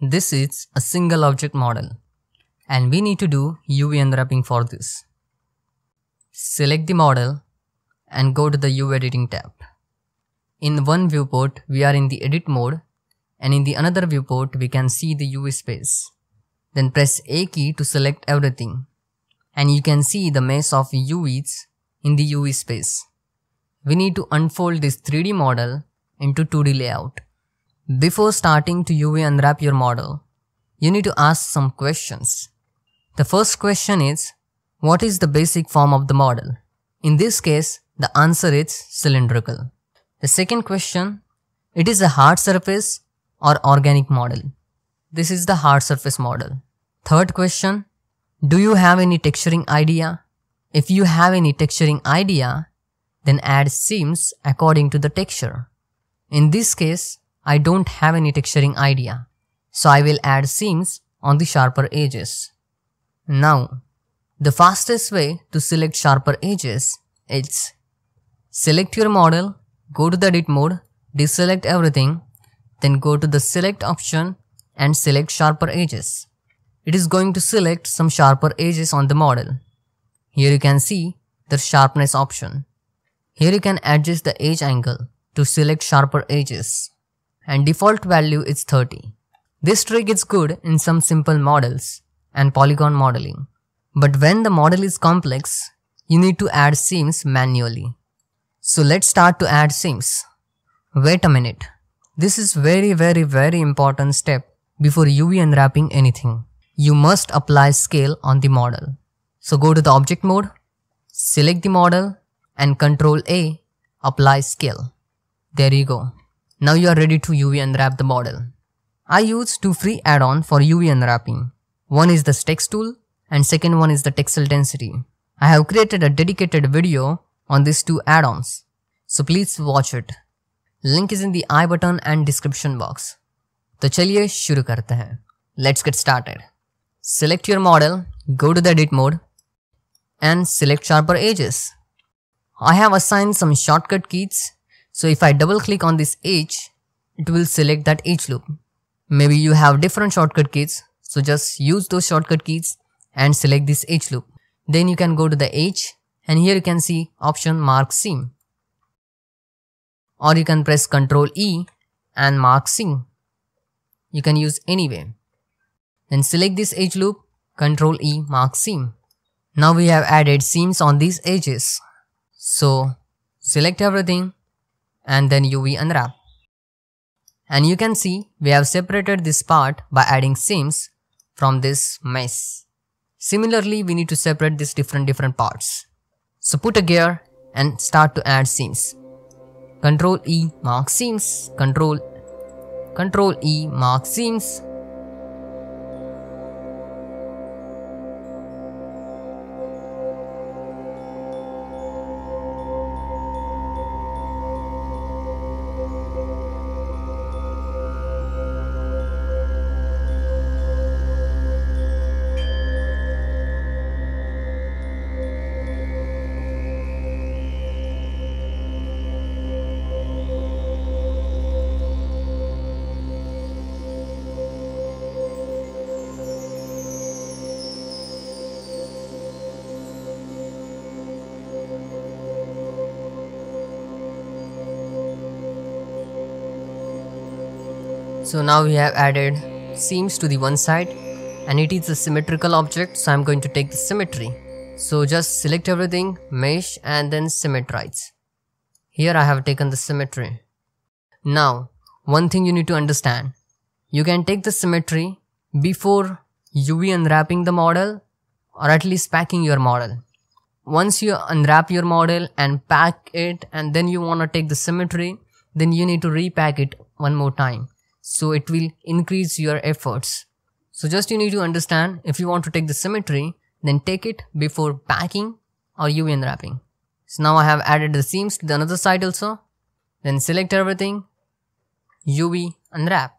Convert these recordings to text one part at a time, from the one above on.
This is a single object model and we need to do UV unwrapping for this. Select the model and go to the UV editing tab. In one viewport we are in the edit mode and in the another viewport we can see the UV space. Then press A key to select everything and you can see the mesh of UVs in the UV space. We need to unfold this 3D model into 2D layout. Before starting to UV unwrap your model, you need to ask some questions. The first question is, what is the basic form of the model? In this case, the answer is cylindrical. The second question, it is a hard surface or organic model? This is the hard surface model. Third question, do you have any texturing idea? If you have any texturing idea, then add seams according to the texture. In this case, I don't have any texturing idea, so I will add seams on the sharper edges. Now, the fastest way to select sharper edges is select your model, go to the edit mode, deselect everything, then go to the select option and select sharper edges. It is going to select some sharper edges on the model. Here you can see the sharpness option. Here you can adjust the edge angle to select sharper edges. And default value is 30. This trick is good in some simple models and polygon modeling. But when the model is complex, you need to add seams manually. So let's start to add seams. Wait a minute. This is very, very important step before UV unwrapping anything. You must apply scale on the model. So go to the object mode, select the model and Ctrl A, apply scale. There you go. Now you are ready to UV unwrap the model. I use two free add-ons for UV unwrapping. One is the text tool and second one is the texel density. I have created a dedicated video on these two add-ons, so please watch it. Link is in the I button and description box. तो चलिए शुरू करते हैं. Let's get started. Select your model, go to the edit mode and select sharper edges. I have assigned some shortcut keys. So if I double click on this edge, it will select that edge loop. Maybe you have different shortcut keys, so just use those shortcut keys and select this edge loop. Then you can go to the edge and here you can see option mark seam. Or you can press Ctrl E and mark seam. You can use any way. Then select this edge loop, Ctrl E, mark seam. Now we have added seams on these edges. So select everything. And then UV unwrap. And you can see we have separated this part by adding seams from this mesh. Similarly, we need to separate these different parts. So put a gear and start to add seams. Ctrl E, mark seams. Ctrl E, mark seams. So now we have added seams to the one side and it is a symmetrical object, so I'm going to take the symmetry. So just select everything, mesh and then symmetrize. Here I have taken the symmetry. Now one thing you need to understand, you can take the symmetry before UV unwrapping the model or at least packing your model. Once you unwrap your model and pack it and then you want to take the symmetry, then you need to repack it one more time. So it will increase your efforts. So just you need to understand, if you want to take the symmetry, then take it before packing or UV unwrapping. So now I have added the seams to the another side also. Then select everything, UV unwrap.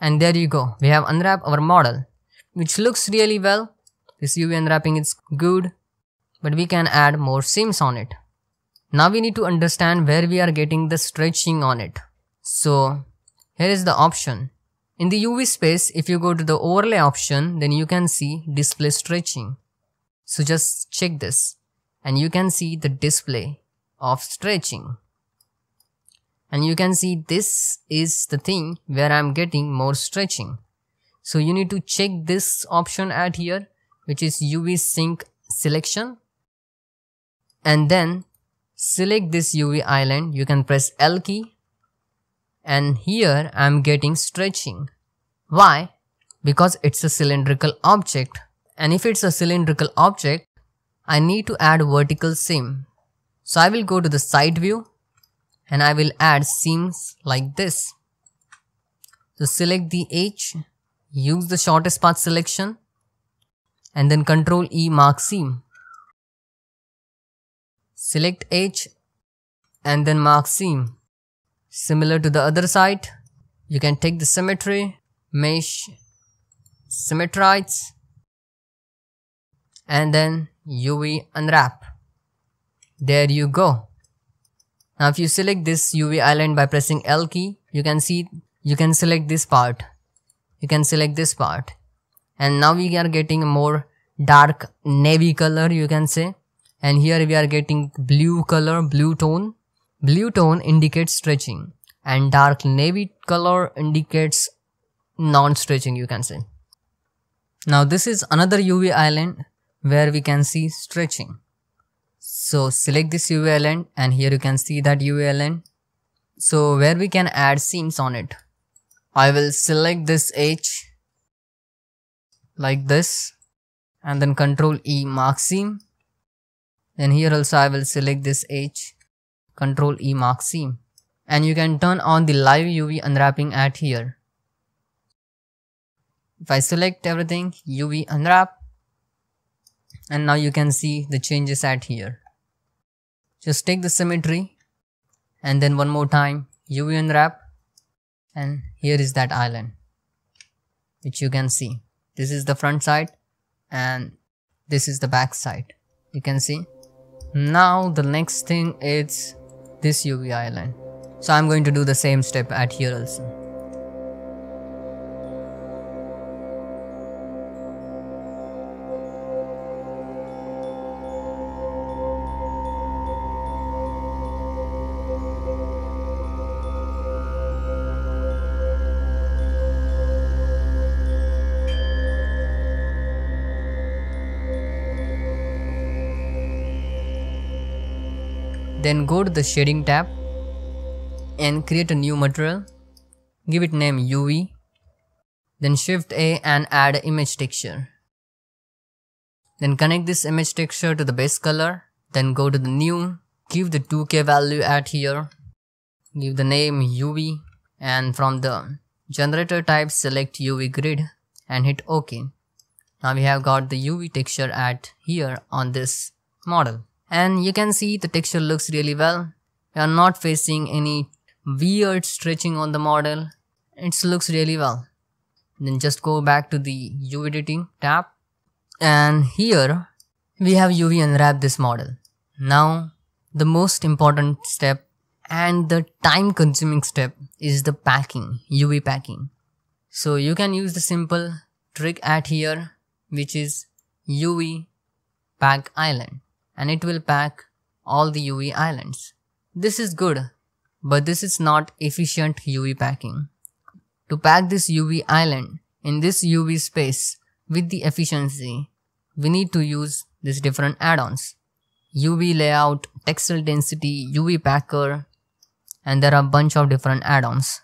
And there you go, we have unwrapped our model, which looks really well. This UV unwrapping is good, but we can add more seams on it. Now we need to understand where we are getting the stretching on it. So here is the option. In the UV space, if you go to the overlay option, then you can see display stretching. So just check this and you can see the display of stretching. And you can see this is the thing where I'm getting more stretching. So you need to check this option at here, which is UV sync selection. And then select this UV island. You can press L key. And here I'm getting stretching. Why? Because it's a cylindrical object. And if it's a cylindrical object, I need to add vertical seam. So I will go to the side view and I will add seams like this. So select the edge, use the shortest path selection and then Ctrl E mark seam. Select edge and then mark seam. Similar to the other side, you can take the symmetry, mesh, symmetrize and then UV unwrap. There you go. Now if you select this UV island by pressing L key, you can see you can select this part. You can select this part. And now we are getting a more dark navy color, you can say. And here we are getting blue color, blue tone. Blue tone indicates stretching and dark navy color indicates non-stretching, you can say. Now this is another UV island where we can see stretching. So select this UV island and here you can see that UV island. So where we can add seams on it. I will select this edge like this and then Ctrl E mark seam. Then here also I will select this edge, Ctrl E mark seam. And you can turn on the live UV unwrapping at here. If I select everything, UV unwrap. And now you can see the changes at here. Just take the symmetry and then one more time UV unwrap and here is that island which you can see. This is the front side and this is the back side, you can see. Now the next thing is this UV island. So I'm going to do the same step at here also. Then go to the shading tab and create a new material, give it name UV, then shift A and add image texture. Then connect this image texture to the base color, then go to the new, give the 2K value at here, give the name UV and from the generator type select UV grid and hit OK. Now we have got the UV texture at here on this model. And you can see the texture looks really well. We are not facing any weird stretching on the model. It looks really well. Then just go back to the UV editing tab. And here we have UV unwrap this model. Now the most important step and the time consuming step is the packing, UV packing. So you can use the simple trick at here, which is UV pack island. And it will pack all the UV islands. This is good, but this is not efficient UV packing. To pack this UV island in this UV space with the efficiency, we need to use these different add-ons. UV layout, texel density, UV packer, and there are a bunch of different add-ons.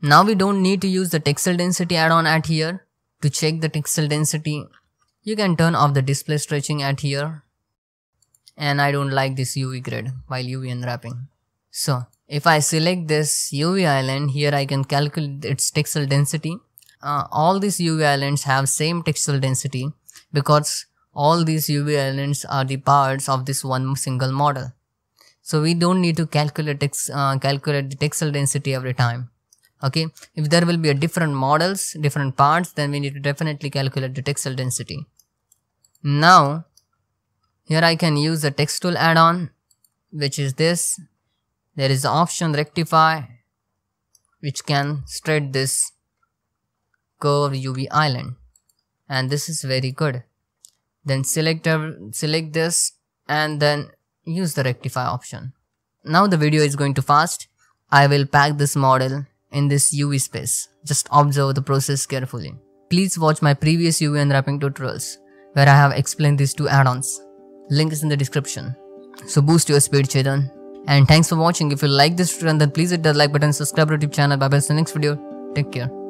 Now we don't need to use the texel density add-on at here. To check the texel density, you can turn off the display stretching at here. And I don't like this UV grid while UV unwrapping. So if I select this UV island, here I can calculate its texel density. All these UV islands have same texel density because all these UV islands are the parts of this one single model. So we don't need to calculate the texel density every time. Okay, if there will be a different models, different parts, then we need to definitely calculate the texel density. Now, here I can use the text tool add-on, which is this. There is the option rectify, which can straight this curved UV island, and this is very good. Then select this and then use the rectify option. Now the video is going too fast. I will pack this model in this UV space. Just observe the process carefully. Please watch my previous UV unwrapping tutorials where I have explained these two add-ons. Link is in the description. So boost your speed, Chetan. And thanks for watching. If you like this tutorial, then please hit the like button, subscribe to our YouTube channel. Bye bye. See you next video. Take care.